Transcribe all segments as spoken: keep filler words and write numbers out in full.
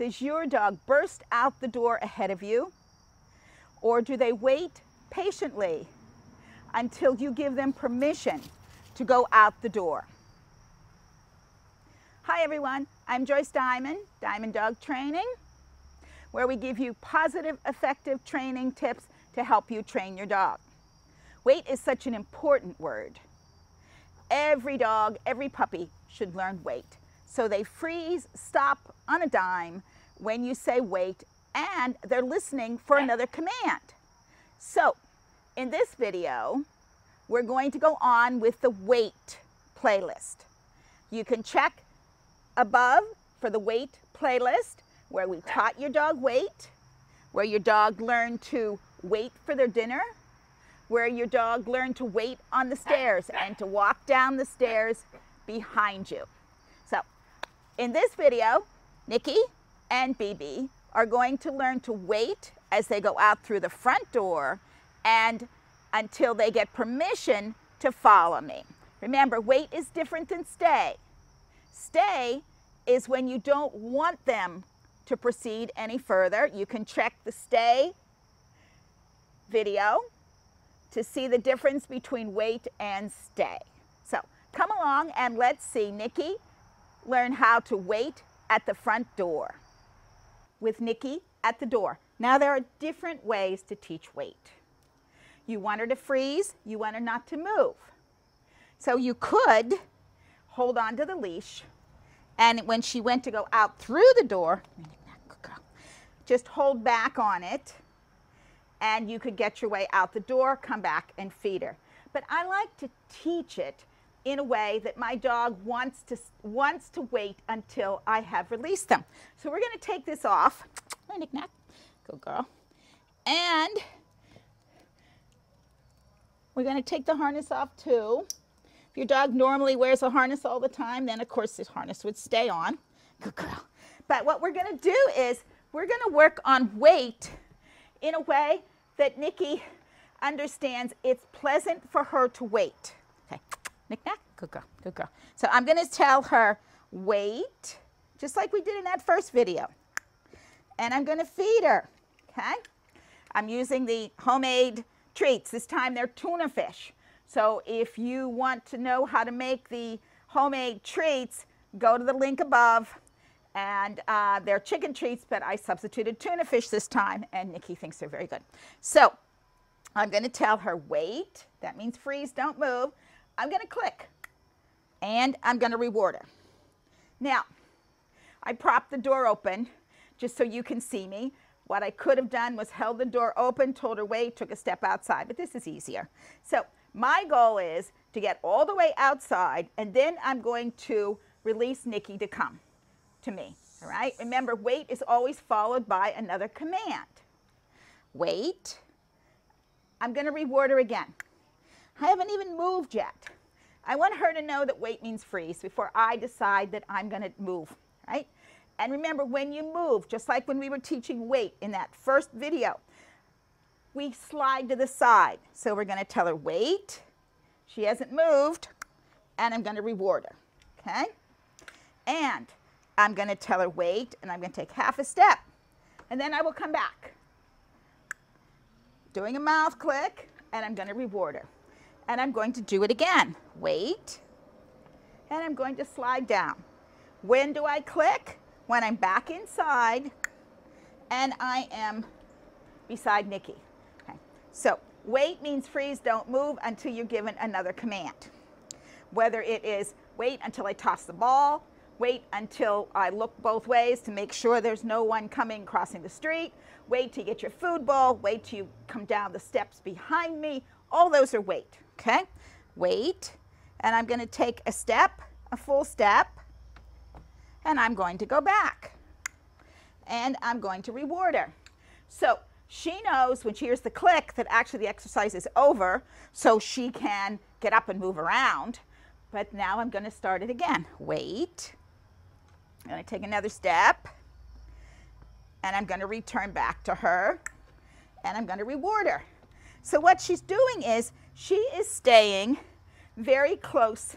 Does your dog burst out the door ahead of you? Or do they wait patiently until you give them permission to go out the door? Hi everyone, I'm Joyce Diamond, Diamond Dog Training, where we give you positive, effective training tips to help you train your dog. Wait is such an important word. Every dog, every puppy should learn wait. So they freeze, stop on a dime when you say wait, and they're listening for another command. So in this video, we're going to go on with the wait playlist. You can check above for the wait playlist where we taught your dog wait, where your dog learned to wait for their dinner, where your dog learned to wait on the stairs and to walk down the stairs behind you. So in this video, Nikki and B B are going to learn to wait as they go out through the front door and until they get permission to follow me. Remember, wait is different than stay. Stay is when you don't want them to proceed any further. You can check the stay video to see the difference between wait and stay. So come along and let's see Nikki learn how to wait at the front door with Nikki at the door. Now there are different ways to teach wait. You want her to freeze, you want her not to move. So you could hold on to the leash, and when she went to go out through the door, just hold back on it, and you could get your way out the door, come back and feed her. But I like to teach it in a way that my dog wants to, wants to wait until I have released them. So we're gonna take this off. Oh, knick-knack, go girl. And we're gonna take the harness off too. If your dog normally wears a harness all the time, then of course this harness would stay on. Good girl. But what we're gonna do is we're gonna work on wait in a way that Nikki understands it's pleasant for her to wait. Okay, knick-knack, good girl, good girl. So I'm gonna tell her, wait, just like we did in that first video. And I'm gonna feed her, okay? I'm using the homemade treats. This time they're tuna fish. So if you want to know how to make the homemade treats, go to the link above. And uh, they're chicken treats, but I substituted tuna fish this time, and Nikki thinks they're very good. So I'm gonna tell her wait, that means freeze, don't move. I'm gonna click, and I'm gonna reward her. Now, I propped the door open just so you can see me. What I could have done was held the door open, told her wait, took a step outside, but this is easier. So my goal is to get all the way outside, and then I'm going to release Nikki to come to me, all right? Remember, wait is always followed by another command. Wait. I'm gonna reward her again. I haven't even moved yet. I want her to know that wait means freeze before I decide that I'm gonna move, right? And remember, when you move, just like when we were teaching wait in that first video, we slide to the side. So we're gonna tell her wait. She hasn't moved, and I'm gonna reward her, okay? And I'm gonna tell her wait, and I'm gonna take half a step, and then I will come back. Doing a mouth click, and I'm gonna reward her. And I'm going to do it again. Wait, and I'm going to slide down. When do I click? When I'm back inside, and I am beside Nikki. Okay. So wait means freeze, don't move until you're given another command. Whether it is wait until I toss the ball, wait until I look both ways to make sure there's no one coming crossing the street, wait till you get your food bowl, wait till you come down the steps behind me. All those are wait, okay? Wait, and I'm gonna take a step, a full step, and I'm going to go back. And I'm going to reward her. So she knows when she hears the click that actually the exercise is over, so she can get up and move around. But now I'm gonna start it again. Wait. I'm gonna take another step, and I'm gonna return back to her, and I'm gonna reward her. So what she's doing is, she is staying very close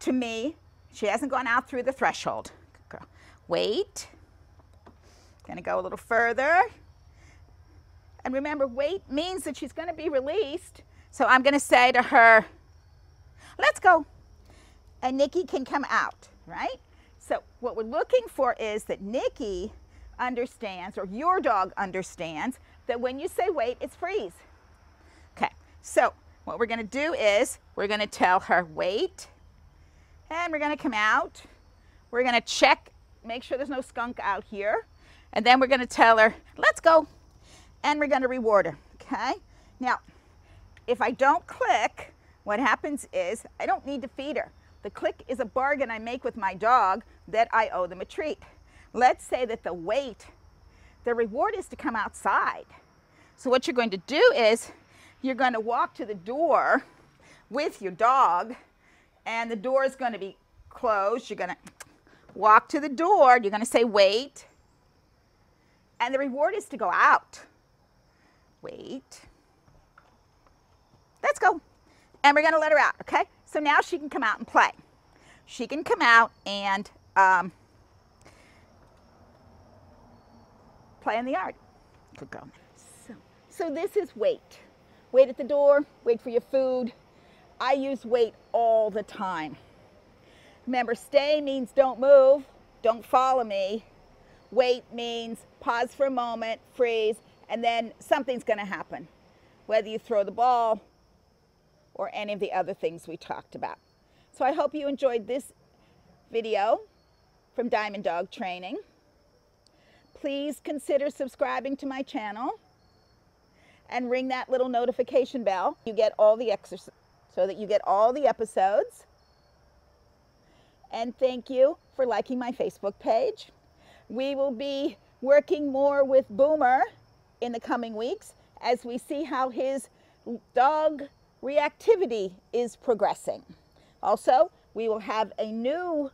to me. She hasn't gone out through the threshold. Good girl. Wait, Gonna go a little further. And remember, weight means that she's gonna be released. So I'm gonna say to her, let's go. And Nikki can come out, right? So what we're looking for is that Nikki understands, or your dog understands, that when you say wait, it's freeze. Okay, so what we're gonna do is we're gonna tell her wait, and we're gonna come out. We're gonna check, make sure there's no skunk out here. And then we're gonna tell her, let's go. And we're gonna reward her, okay? Now, if I don't click, what happens is I don't need to feed her. The click is a bargain I make with my dog that I owe them a treat. Let's say that the wait, the reward is to come outside. So what you're going to do is you're gonna walk to the door with your dog, and the door is gonna be closed. You're gonna walk to the door, you're gonna say wait, and the reward is to go out. Wait, let's go. And we're gonna let her out, okay? So now she can come out and play. She can come out and um, play in the yard. Good girl. So, so this is wait. Wait at the door, wait for your food. I use wait all the time. Remember, stay means don't move, don't follow me. Wait means pause for a moment, freeze, and then something's gonna happen. Whether you throw the ball or any of the other things we talked about. So I hope you enjoyed this video from Diamond Dog Training. Please consider subscribing to my channel and ring that little notification bell. You get all the exercises so that you get all the episodes. And thank you for liking my Facebook page. We will be working more with Boomer in the coming weeks as we see how his dog reactivity is progressing. Also, we will have a new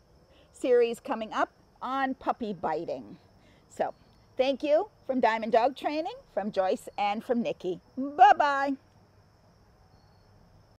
series coming up on puppy biting. So, thank you from Diamond Dog Training, from Joyce, and from Nikki. Bye-bye.